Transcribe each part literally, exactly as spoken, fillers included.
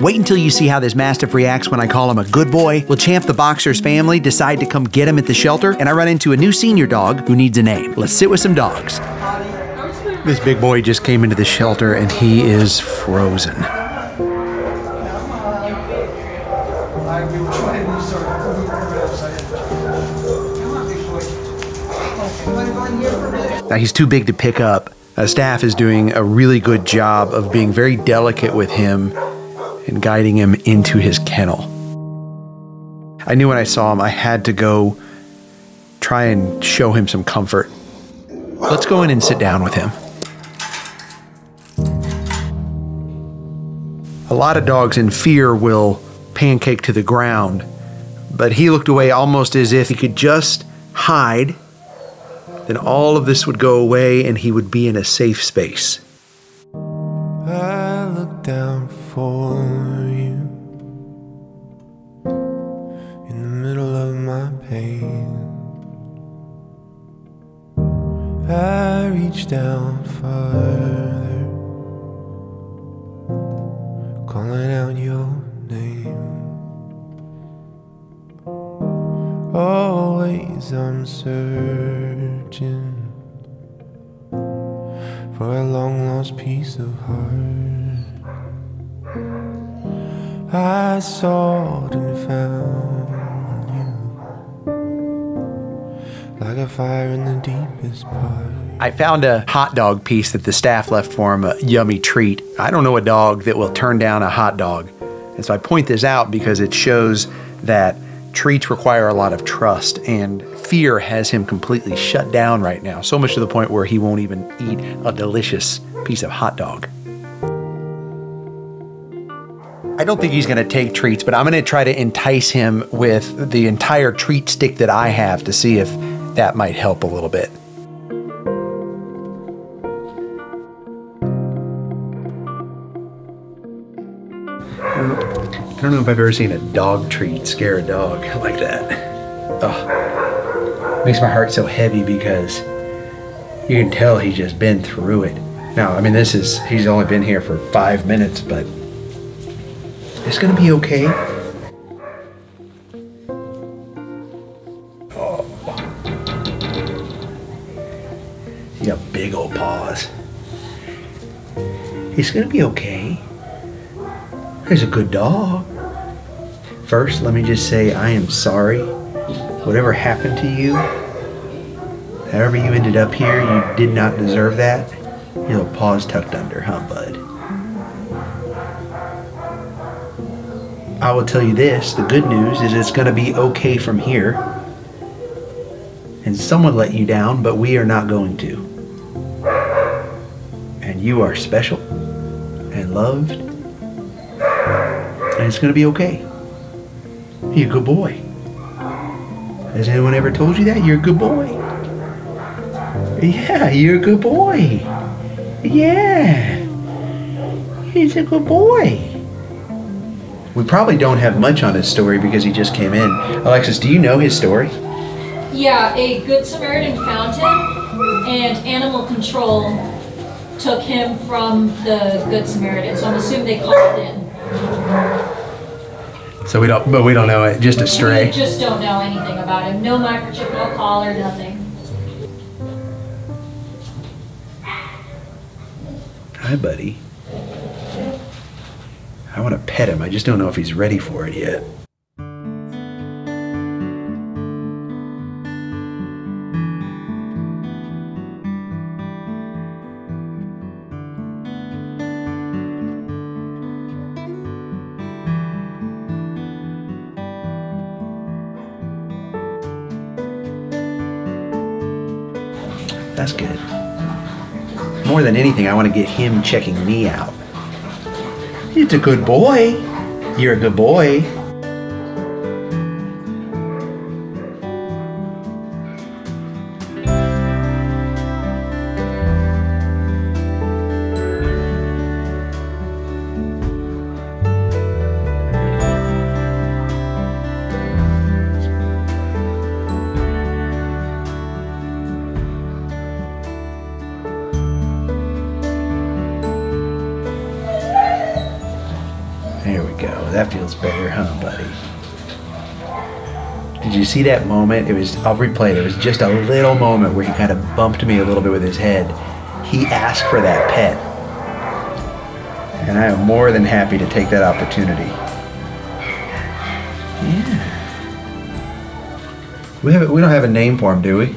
Wait until you see how this Mastiff reacts when I call him a good boy. Will Champ the Boxer's family decide to come get him at the shelter? And I run into a new senior dog who needs a name. Let's sit with some dogs. This big boy just came into the shelter and he is frozen. Now he's too big to pick up. Uh, staff is doing a really good job of being very delicate with him and guiding him into his kennel. I knew when I saw him, I had to go try and show him some comfort. Let's go in and sit down with him. A lot of dogs in fear will pancake to the ground, but he looked away almost as if he could just hide, then all of this would go away and he would be in a safe space. I look down for you in the middle of my pain. I reach down farther, calling out your name. Always I'm searching for a long-lost piece of heart. I sought and found you, like a fire in the deepest part. I found a hot dog piece that the staff left for him, a yummy treat. I don't know a dog that will turn down a hot dog. And so I point this out because it shows that treats require a lot of trust, and fear has him completely shut down right now, so much to the point where he won't even eat a delicious piece of hot dog. I don't think he's gonna take treats, but I'm gonna try to entice him with the entire treat stick that I have to see if that might help a little bit. I don't know if I've ever seen a dog treat scare a dog like that. Oh, makes my heart so heavy because you can tell he's just been through it. Now, I mean, this is, he's only been here for five minutes, but it's gonna be okay. Oh. He got big old paws. It's gonna be okay. He's a good dog. First, let me just say I am sorry. Whatever happened to you, however you ended up here, you did not deserve that. Your little paws tucked under, huh, bud? I will tell you this, the good news is it's gonna be okay from here. And someone let you down, but we are not going to. And you are special and loved. And it's gonna be okay. You're a good boy. Has anyone ever told you that? You're a good boy. Yeah, you're a good boy. Yeah. He's a good boy. We probably don't have much on his story because he just came in. Alexis, do you know his story? Yeah, a Good Samaritan found him and animal control took him from the Good Samaritan, so I'm assuming they called it in. So we don't, but we don't know it, just a stray. We just don't know anything about him. No microchip, no collar, nothing. Hi, buddy. I want to pet him. I just don't know if he's ready for it yet. That's good. More than anything, I want to get him checking me out. It's a good boy. You're a good boy. Here we go. That feels better, huh, buddy? Did you see that moment? It was, I'll replay it. It was just a little moment where he kind of bumped me a little bit with his head. He asked for that pet. And I am more than happy to take that opportunity. Yeah. We, have, we don't have a name for him, do we?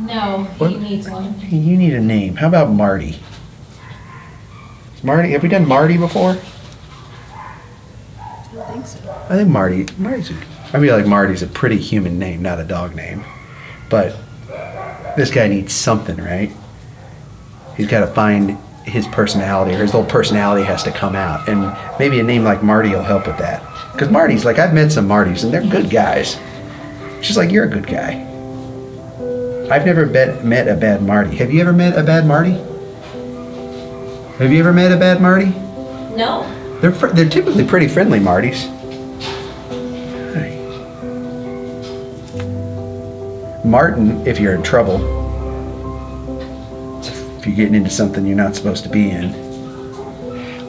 No, he what? needs one. You need a name. How about Marty? Is Marty, have we done Marty before? I don't think so. I think Marty, Marty's a, I feel like Marty's a pretty human name, not a dog name. But this guy needs something, right? He's got to find his personality, or his little personality has to come out. And maybe a name like Marty will help with that. Because Marty's, like, I've met some Martys, and they're good guys. She's like, you're a good guy. I've never bet, met a bad Marty. Have you ever met a bad Marty? Have you ever met a bad Marty? No. They're, they're typically pretty friendly Martys. Hi. Martin, if you're in trouble. If you're getting into something you're not supposed to be in.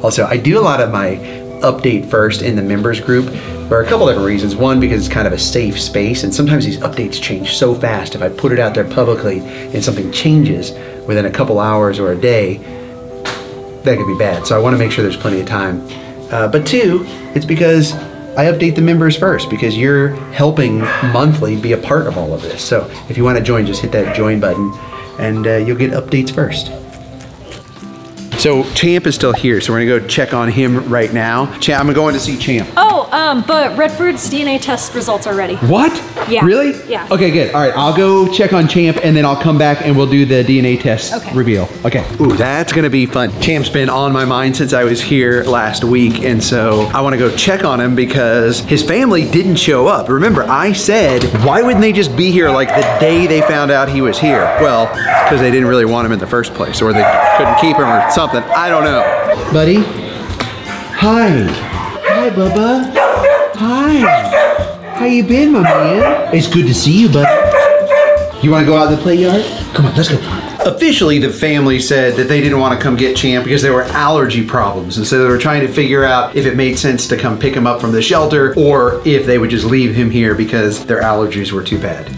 Also, I do a lot of my update first in the members group for a couple different reasons. One, because it's kind of a safe space, and sometimes these updates change so fast. If I put it out there publicly and something changes within a couple hours or a day, that could be bad. So I want to make sure there's plenty of time. Uh, but two, it's because I update the members first, because you're helping monthly be a part of all of this. So if you want to join, just hit that join button, and uh, you'll get updates first. So Champ is still here, so we're gonna go check on him right now. Champ, I'm going to see Champ. Oh, um, but Redford's D N A test results are ready. What? Yeah. Really? Yeah. Okay, good. All right, I'll go check on Champ, and then I'll come back and we'll do the D N A test okay. reveal. Okay. Ooh, that's gonna be fun. Champ's been on my mind since I was here last week, and so I wanna go check on him because his family didn't show up. Remember, I said, why wouldn't they just be here like the day they found out he was here? Well, because they didn't really want him in the first place, or they couldn't keep him or something. I don't know. Buddy. Hi. Hi, Bubba. Hi. How you been, my man? It's good to see you, buddy. You want to go out in the play yard? Come on, let's go. Officially, the family said that they didn't want to come get Champ because there were allergy problems. And so they were trying to figure out if it made sense to come pick him up from the shelter or if they would just leave him here because their allergies were too bad.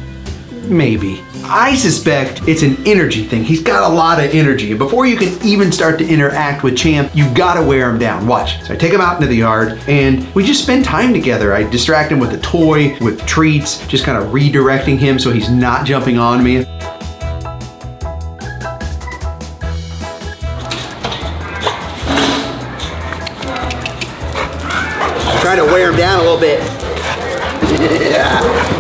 Maybe. I suspect it's an energy thing. He's got a lot of energy. And before you can even start to interact with Champ, you've got to wear him down. Watch. So I take him out into the yard and we just spend time together. I distract him with a toy, with treats, just kind of redirecting him so he's not jumping on me. Try to wear him down a little bit. Yeah.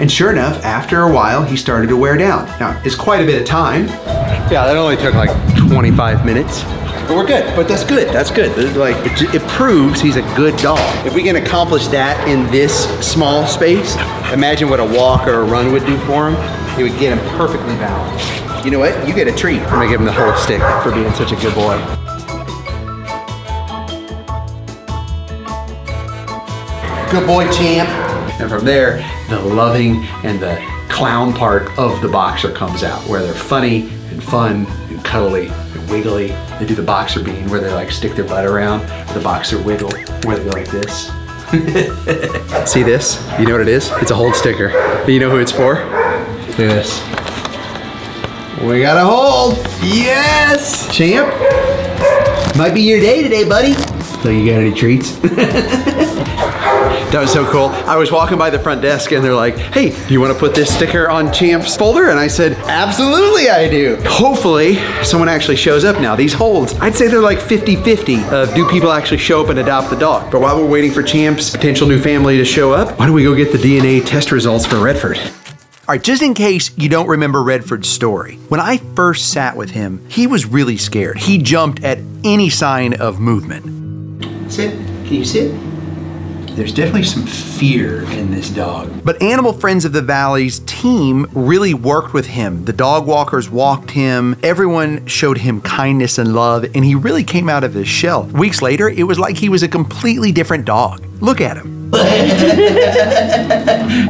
And sure enough, after a while, he started to wear down. Now, it's quite a bit of time. Yeah, that only took like twenty-five minutes. But we're good, but that's good, that's good. Like, it, it proves he's a good dog. If we can accomplish that in this small space, imagine what a walk or a run would do for him. It would get him perfectly balanced. You know what? You get a treat. I'm gonna give him the whole stick for being such a good boy. Good boy, Champ. And from there, the loving and the clown part of the boxer comes out, where they're funny and fun and cuddly and wiggly. They do the boxer bean, where they like stick their butt around, the boxer wiggle, where they go like this. See this? You know what it is? It's a hold sticker. You know who it's for? Look at this. We got a hold! Yes! Champ, might be your day today, buddy. So you got any treats? That was so cool. I was walking by the front desk and they're like, hey, do you want to put this sticker on Champ's folder? And I said, absolutely I do. Hopefully someone actually shows up now. These holds, I'd say they're like fifty fifty of do people actually show up and adopt the dog. But while we're waiting for Champ's potential new family to show up, why don't we go get the D N A test results for Redford? All right, just in case you don't remember Redford's story, when I first sat with him, he was really scared. He jumped at any sign of movement. Sit, can you sit? There's definitely some fear in this dog. But Animal Friends of the Valley's team really worked with him. The dog walkers walked him, everyone showed him kindness and love, and he really came out of his shell. Weeks later, it was like he was a completely different dog. Look at him.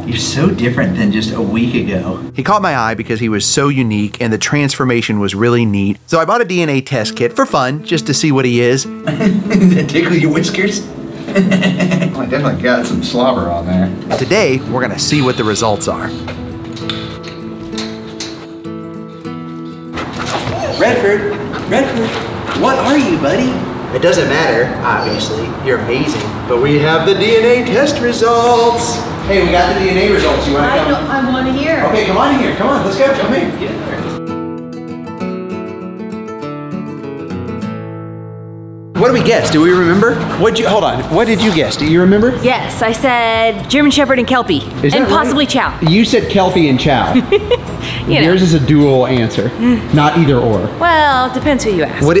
You're so different than just a week ago. He caught my eye because he was so unique and the transformation was really neat. So I bought a D N A test kit for fun, just to see what he is. Did that tickle your whiskers? Well, I definitely got some slobber on there. Today, we're gonna see what the results are. Redford, Redford, what are you, buddy? It doesn't matter, obviously. You're amazing. But we have the D N A test results. Hey, we got the D N A results. You want to come? I want to hear. Okay, come on in here. Come on, let's go. Come in. Get in there. What do we guess? Do we remember? What'd you, hold on. What did you guess? Do you remember? Yes, I said German Shepherd and Kelpie. Is and possibly right? Chow. You said Kelpie and Chow. you Yours know. is a dual answer, not either or. Well, depends who you ask. What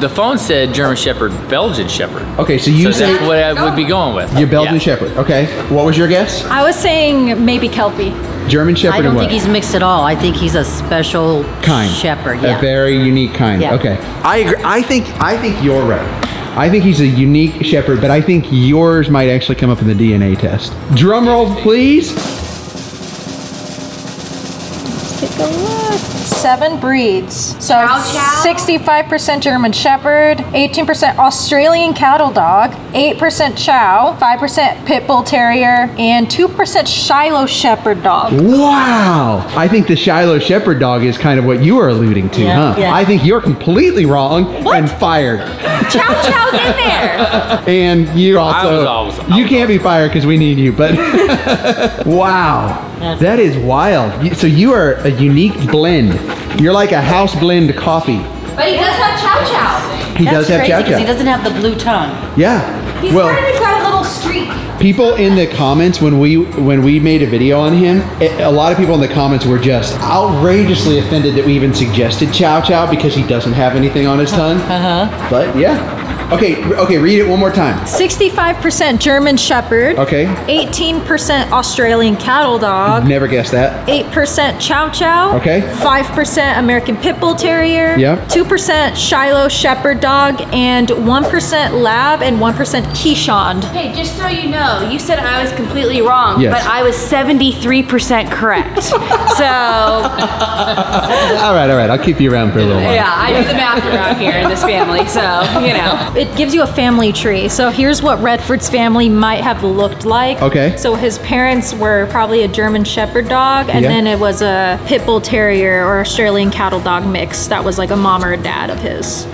The phone said German Shepherd, Belgian Shepherd. Okay, so you so said- that's what I would be going with. Your Belgian yeah. Shepherd, okay. What was your guess? I was saying maybe Kelpie. German Shepherd I don't think he's mixed at all. I think he's a special kind shepherd. Yeah. A very unique kind. Yeah. Okay. I agree. I think I think you're right. I think he's a unique shepherd, but I think yours might actually come up in the D N A test. Drum roll, please. Let's take a look. Seven breeds. So sixty-five percent German Shepherd, eighteen percent Australian Cattle Dog, eight percent Chow, five percent Pit Bull Terrier, and two percent Shiloh Shepherd Dog. Wow. I think the Shiloh Shepherd Dog is kind of what you were alluding to, yeah, huh? Yeah. I think you're completely wrong what? and fired. Chow Chow's in there. And you also, I was always, I was you can't always. be fired because we need you, but wow. That's that is wild. So you are a unique blend. You're like a house blend coffee. But he does have Chow Chow. He That's does have Chow Chow. He doesn't have the blue tongue. Yeah. He's well, starting to got a little streak. People in the comments when we when we made a video on him, it, a lot of people in the comments were just outrageously offended that we even suggested Chow Chow because he doesn't have anything on his tongue. Uh huh. But yeah. Okay, okay, read it one more time. sixty-five percent German Shepherd. Okay. eighteen percent Australian Cattle Dog. Never guessed that. eight percent Chow Chow. Okay. five percent American Pit Bull Terrier. Yep. two percent Shiloh Shepherd Dog and one percent Lab and one percent Quichond. Hey, just so you know, you said I was completely wrong, yes. but I was seventy-three percent correct. So. All right, all right, I'll keep you around for a little while. Yeah, I do the math around here in this family, so, you know. It gives you a family tree. So here's what Redford's family might have looked like. Okay. So his parents were probably a German Shepherd Dog, and yeah. then it was a Pit Bull Terrier or Australian Cattle Dog mix. That was like a mom or a dad of his.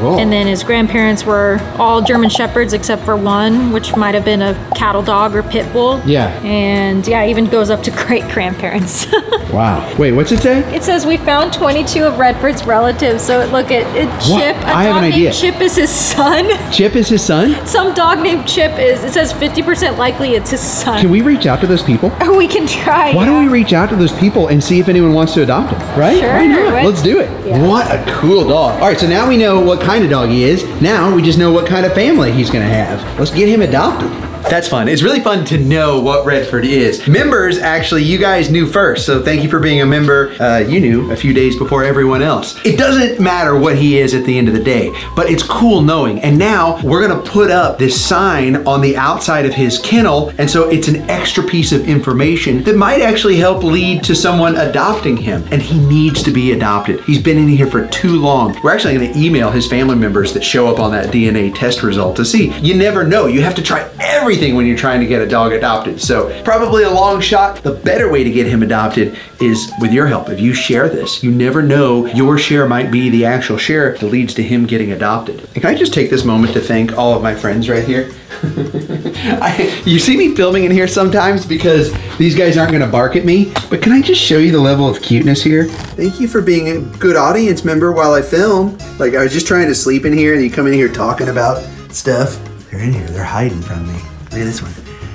Cool. And then his grandparents were all German Shepherds except for one, which might have been a Cattle Dog or Pit Bull. Yeah. And yeah, even goes up to great grandparents. Wow. Wait, what's it say? It says we found twenty-two of Redford's relatives. So look at it, Chip. A I dog have an idea. Chip is his son. Chip is his son? Some dog named Chip is, it says fifty percent likely it's his son. Can we reach out to those people? Or we can try. Why yeah. don't we reach out to those people and see if anyone wants to adopt him, right? Sure. Why not? Right. Let's do it. Yeah. What a cool dog. All right, so now we know what kind of dog he is. Now we just know what kind of family he's gonna have. Let's get him adopted. That's fun. It's really fun to know what Redford is. Members, actually, you guys knew first, so thank you for being a member. Uh, you knew a few days before everyone else. It doesn't matter what he is at the end of the day, but it's cool knowing. And now we're gonna put up this sign on the outside of his kennel, and so it's an extra piece of information that might actually help lead to someone adopting him. And he needs to be adopted. He's been in here for too long. We're actually gonna email his family members that show up on that D N A test result to see. You never know. You have to try everything when you're trying to get a dog adopted. So probably a long shot. The better way to get him adopted is with your help. If you share this, you never know, your share might be the actual share that leads to him getting adopted. And can I just take this moment to thank all of my friends right here? I, you see me filming in here sometimes because these guys aren't gonna bark at me, but can I just show you the level of cuteness here? Thank you for being a good audience member while I film. Like I was just trying to sleep in here and you come in here talking about stuff. They're in here, they're hiding from me. Look at this one.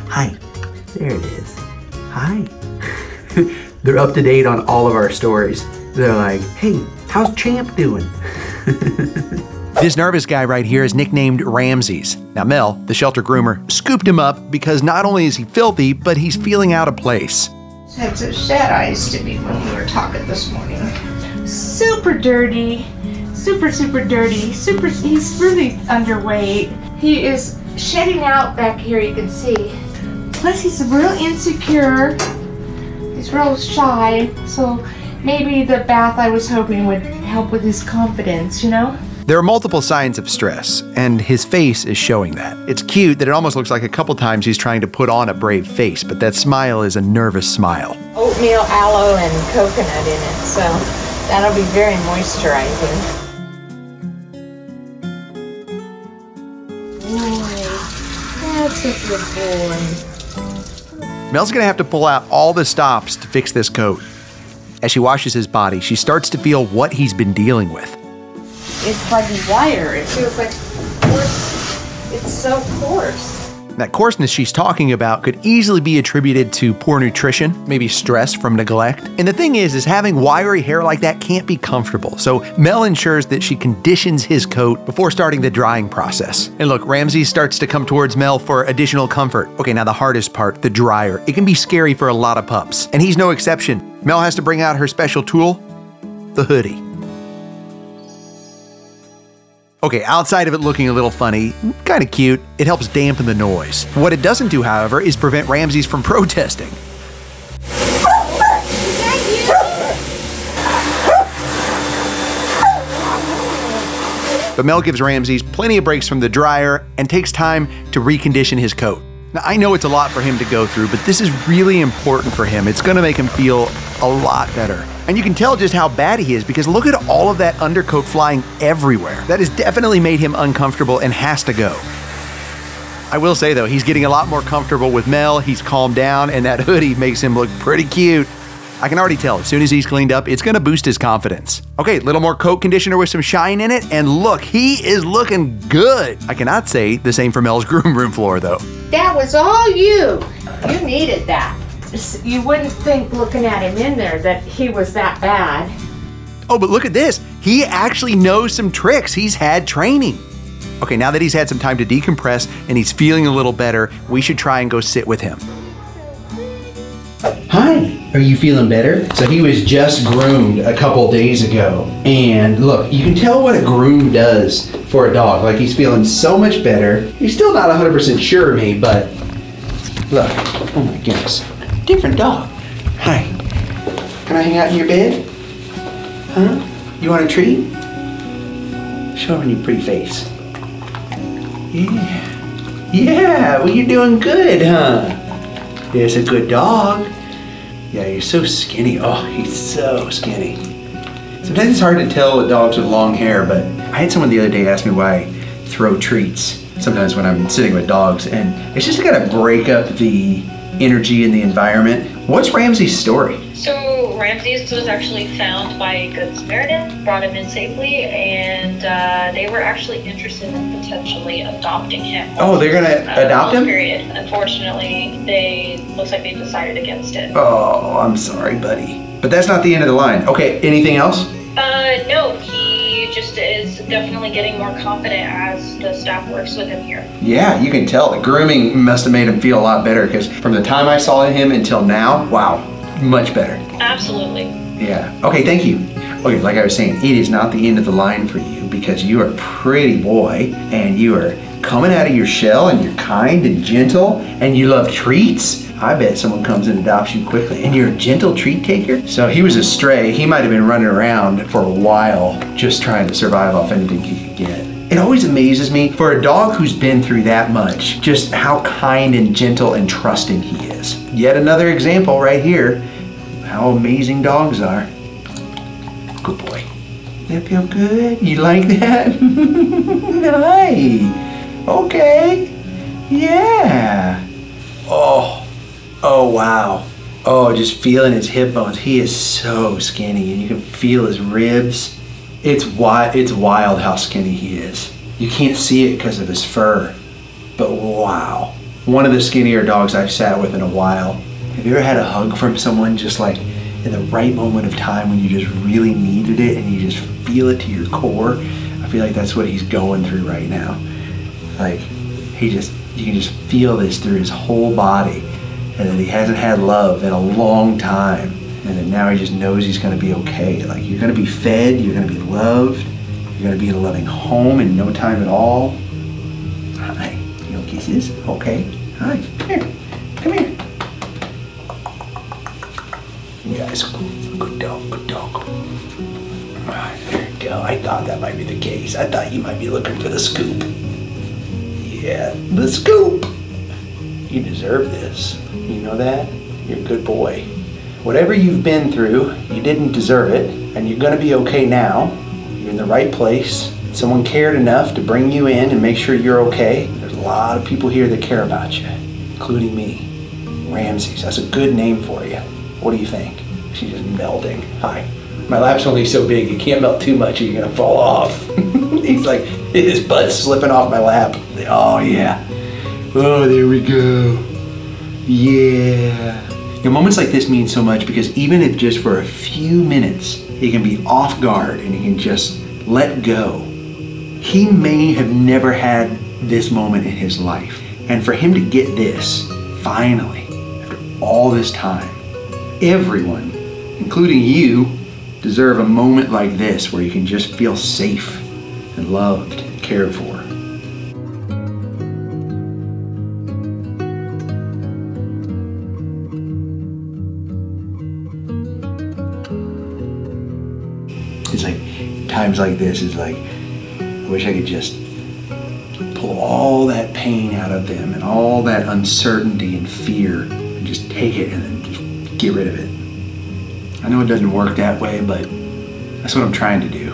Hi. There it is. Hi. They're up to date on all of our stories. They're like, hey, how's Champ doing? This nervous guy right here is nicknamed Ramses. Now Mel, the shelter groomer, scooped him up because not only is he filthy, but he's feeling out of place. I had some sad eyes to me when we were talking this morning. Super dirty, super, super dirty, super, he's really underweight. He is shedding out back here, you can see. Plus he's real insecure, he's real shy, so maybe the bath I was hoping would help with his confidence, you know? There are multiple signs of stress, and his face is showing that. It's cute that it almost looks like a couple times he's trying to put on a brave face, but that smile is a nervous smile. Oatmeal, aloe, and coconut in it, so that'll be very moisturizing. Boy, that's a good boy. Mel's gonna have to pull out all the stops to fix this coat. As she washes his body, she starts to feel what he's been dealing with. It's like wire. It feels like coarse. It's so coarse. That coarseness she's talking about could easily be attributed to poor nutrition, maybe stress from neglect. And the thing is, is having wiry hair like that can't be comfortable. So Mel ensures that she conditions his coat before starting the drying process. And look, Ramses starts to come towards Mel for additional comfort. Okay, now the hardest part, the dryer. It can be scary for a lot of pups, and he's no exception. Mel has to bring out her special tool, the hoodie. Okay, outside of it looking a little funny, kind of cute, it helps dampen the noise. What it doesn't do, however, is prevent Ramses from protesting. Is that you? But Mel gives Ramses plenty of breaks from the dryer and takes time to recondition his coat. Now, I know it's a lot for him to go through, but this is really important for him. It's gonna make him feel a lot better. And you can tell just how bad he is because look at all of that undercoat flying everywhere. That has definitely made him uncomfortable and has to go. I will say though, he's getting a lot more comfortable with Mel, he's calmed down, and that hoodie makes him look pretty cute. I can already tell, as soon as he's cleaned up, it's gonna boost his confidence. Okay, a little more coat conditioner with some shine in it, and look, he is looking good. I cannot say the same for Mel's groom room floor though. That was all you. You needed that. You wouldn't think looking at him in there that he was that bad. Oh, but look at this. He actually knows some tricks. He's had training. Okay, now that he's had some time to decompress and he's feeling a little better, we should try and go sit with him. Hi, are you feeling better? So he was just groomed a couple days ago. And look, you can tell what a groom does for a dog. Like he's feeling so much better. He's still not one hundred percent sure of me, but look, oh my goodness. Different dog. Hi. Can I hang out in your bed? Huh? You want a treat? Show me your pretty face. Yeah. Yeah, well you're doing good, huh? There's a good dog. Yeah, you're so skinny. Oh, he's so skinny. Sometimes it's hard to tell with dogs with long hair, but I had someone the other day ask me why I throw treats sometimes when I'm sitting with dogs, and it's just gotta break up the energy in the environment. What's Ramses' story? So Ramses was actually found by a Good Samaritan, brought him in safely, and uh, they were actually interested in potentially adopting him. Oh, they're gonna uh, adopt him? Period. Unfortunately, they looks like they decided against it. Oh, I'm sorry, buddy. But that's not the end of the line. Okay, anything else? Uh, no, he just is definitely getting more confident as the staff works with him here. Yeah, you can tell. The grooming must have made him feel a lot better because from the time I saw him until now, wow, much better. Absolutely. Yeah. Okay, thank you. Okay, like I was saying, it is not the end of the line for you because you are a pretty boy and you are coming out of your shell and you're kind and gentle and you love treats. I bet someone comes and adopts you quickly. And you're a gentle treat taker? So he was a stray. He might have been running around for a while just trying to survive off anything he could get. It always amazes me, for a dog who's been through that much, just how kind and gentle and trusting he is. Yet another example right here, how amazing dogs are. Good boy. That feel good? You like that? Hi. Okay. Yeah. Oh. Oh wow, oh just feeling his hip bones. He is so skinny and you can feel his ribs. It's wild, it's wild how skinny he is. You can't see it because of his fur, but wow. One of the skinnier dogs I've sat with in a while. Have you ever had a hug from someone just like in the right moment of time when you just really needed it and you just feel it to your core? I I feel like that's what he's going through right now. Like, he just, you can just feel this through his whole body, and that he hasn't had love in a long time, and that now he just knows he's gonna be okay. Like, you're gonna be fed, you're gonna be loved, you're gonna be in a loving home in no time at all. Hi, you know, kisses, okay, hi, here, come here. Yeah, it's good, good dog, good dog. There you go, I thought that might be the case. I thought you might be looking for the scoop. Yeah, the scoop. You deserve this. You know that? You're a good boy. Whatever you've been through, you didn't deserve it, and you're gonna be okay now. You're in the right place. Someone cared enough to bring you in and make sure you're okay. There's a lot of people here that care about you, including me. Ramses, that's a good name for you. What do you think? She's just melting. Hi. My lap's only so big, you can't melt too much or you're gonna fall off. He's like, his butt's slipping off my lap. Oh yeah. Oh, there we go. Yeah. You know, moments like this mean so much, because even if just for a few minutes, he can be off guard and he can just let go. He may have never had this moment in his life. And for him to get this, finally, after all this time, everyone, including you, deserve a moment like this where you can just feel safe and loved and cared for. It's like, times like this, it's like, I wish I could just pull all that pain out of them and all that uncertainty and fear and just take it and then just get rid of it. I know it doesn't work that way, but that's what I'm trying to do.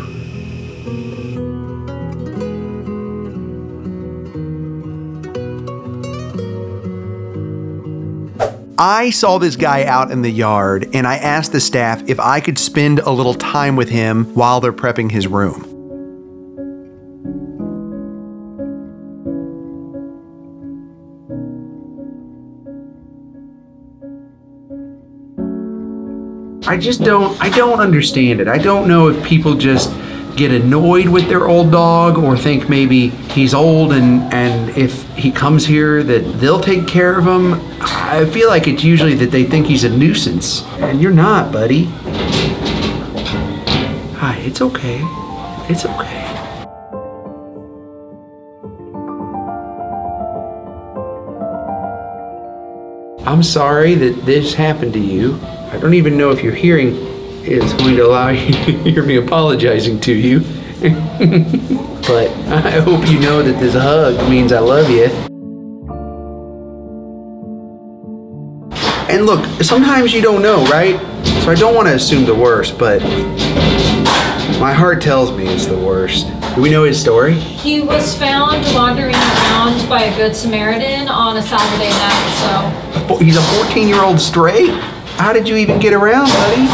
I saw this guy out in the yard, and I asked the staff if I could spend a little time with him while they're prepping his room. I just don't, I don't understand it. I don't know if people just get annoyed with their old dog or think maybe he's old and, and if he comes here that they'll take care of him. I feel like it's usually that they think he's a nuisance. And you're not, buddy. Hi, it's okay. It's okay. I'm sorry that this happened to you. I don't even know if your hearing is going to allow you to hear me apologizing to you. But I hope you know that this hug means I love you. And look, sometimes you don't know, right? So I don't want to assume the worst, but my heart tells me it's the worst. Do we know his story? He was found wandering around by a Good Samaritan on a Saturday night, so. He's a fourteen-year-old stray? How did you even get around, buddy?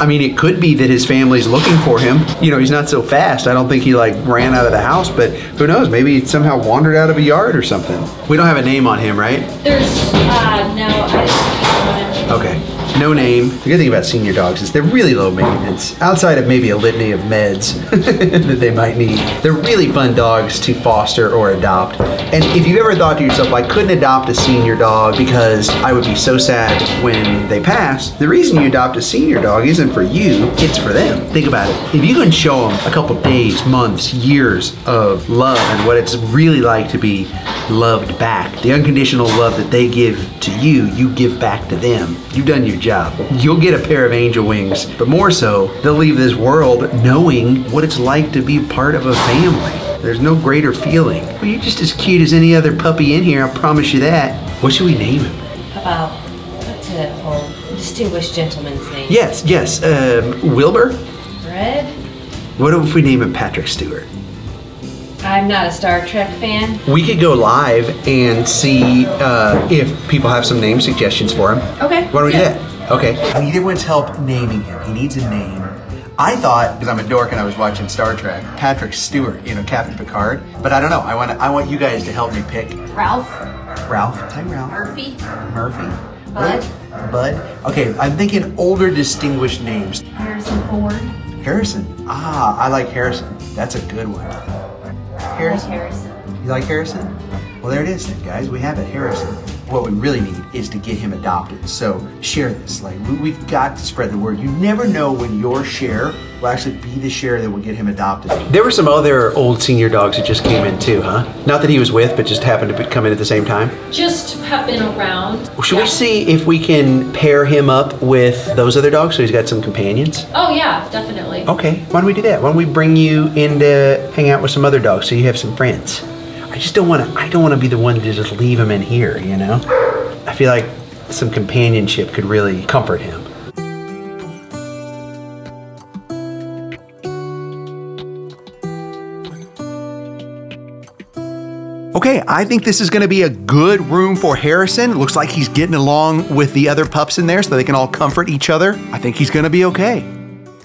I mean, it could be that his family's looking for him. You know, he's not so fast. I don't think he like ran out of the house, but who knows? Maybe he somehow wandered out of a yard or something. We don't have a name on him, right? There's, uh, no, I don't know. Okay, no name. The good thing about senior dogs is they're really low maintenance, outside of maybe a litany of meds that they might need. They're really fun dogs to foster or adopt. And if you ever thought to yourself, I couldn't adopt a senior dog because I would be so sad when they pass, the reason you adopt a senior dog isn't for you, it's for them. Think about it. If you can show them a couple days, months, years of love and what it's really like to be loved back, the unconditional love that they give to you, you give back to them. You've done your job. You'll get a pair of angel wings, but more so, they'll leave this world knowing what it's like to be part of a family. There's no greater feeling. Well, you're just as cute as any other puppy in here, I promise you that. What should we name him? About, what's that whole distinguished gentleman's name? Yes, yes, um, Wilbur? Red? What if we name him Patrick Stewart? I'm not a Star Trek fan. We could go live and see uh, if people have some name suggestions for him. Okay. Why don't we do that? Okay. I need everyone's help naming him. He needs a name. I thought, because I'm a dork and I was watching Star Trek, Patrick Stewart, you know, Captain Picard. But I don't know. I want I want you guys to help me pick. Ralph. Ralph. Hi, Ralph. Murphy. Murphy. Bud. Bud. Okay, I'm thinking older distinguished names. Harrison Ford. Harrison. Ah, I like Harrison. That's a good one. Harrison. I like Harrison. You like Harrison? Well, there it is then, guys. We have it, Harrison. What we really need is to get him adopted. So share this. Like, we, we've got to spread the word. You never know when your share will actually be the share that will get him adopted. There were some other old senior dogs that just came in too, huh? Not that he was with, but just happened to come in at the same time? Just have been around. Should yeah. we see if we can pair him up with those other dogs so he's got some companions? Oh yeah, definitely. Okay, why don't we do that? Why don't we bring you in to hang out with some other dogs so you have some friends? I just don't want to, I don't want to be the one to just leave him in here, you know? I feel like some companionship could really comfort him. Okay, I think this is gonna be a good room for Harrison. Looks like he's getting along with the other pups in there so they can all comfort each other. I think he's gonna be okay.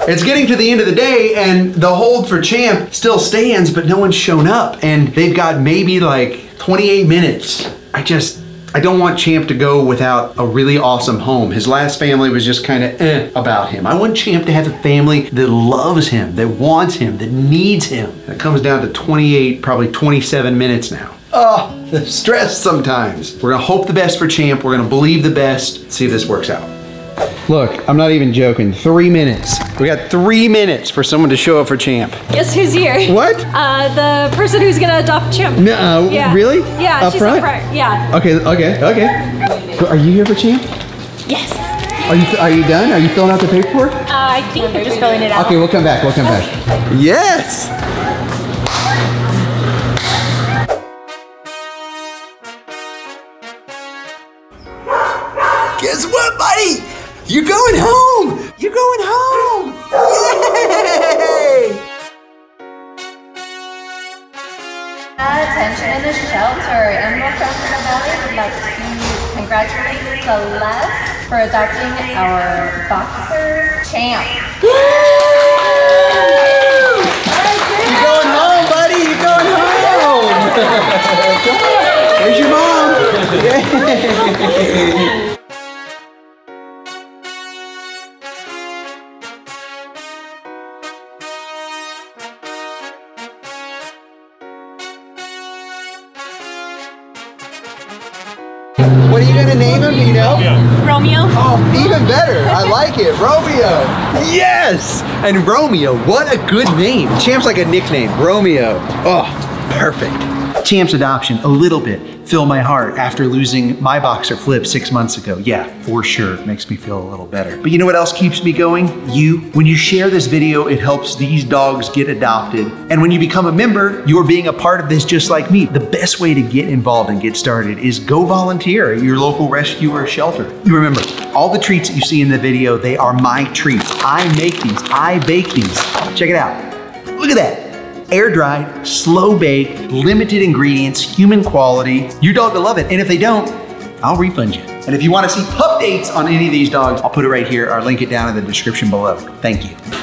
It's getting to the end of the day and the hold for Champ still stands, but no one's shown up and they've got maybe like twenty-eight minutes. I just, I don't want Champ to go without a really awesome home. His last family was just kind of eh about him. I want Champ to have a family that loves him, that wants him, that needs him. And it comes down to twenty-eight, probably twenty-seven minutes now. Oh, the stress sometimes. We're gonna hope the best for Champ. We're gonna believe the best. See if this works out. Look, I'm not even joking. Three minutes. We got three minutes for someone to show up for Champ. Guess who's here? What? Uh, the person who's gonna adopt Champ. No, uh, yeah. Really? Yeah, up she's front? Up front. Yeah. Okay, okay, okay. Are you here for Champ? Yes. Are you Are you done? Are you filling out the paperwork? Uh, I think they're just filling it out. Okay, we'll come back. We'll come back. Yes. Guess what, buddy? You're going home! You're going home! Yay! Attention in the shelter. Animal Friends in the Valley would like to congratulate Celeste for adopting our boxer Champ. Woo! You're going home, buddy! You're going home! There's your mom! Yay! What are you gonna name him, you know? Romeo. Oh, even better. I like it. Romeo. Yes! And Romeo, what a good name. Champ's like a nickname. Romeo. Oh, perfect. Champ's adoption, a little bit, filled my heart after losing my boxer Flip six months ago. Yeah, for sure. It makes me feel a little better. But you know what else keeps me going? You. When you share this video, it helps these dogs get adopted. And when you become a member, you're being a part of this just like me. The best way to get involved and get started is go volunteer at your local rescue or shelter. Remember, all the treats that you see in the video, they are my treats. I make these, I bake these. Check it out. Look at that. Air dried, slow baked, limited ingredients, human quality. Your dog will love it. And if they don't, I'll refund you. And if you want to see pup dates on any of these dogs, I'll put it right here or link it down in the description below. Thank you.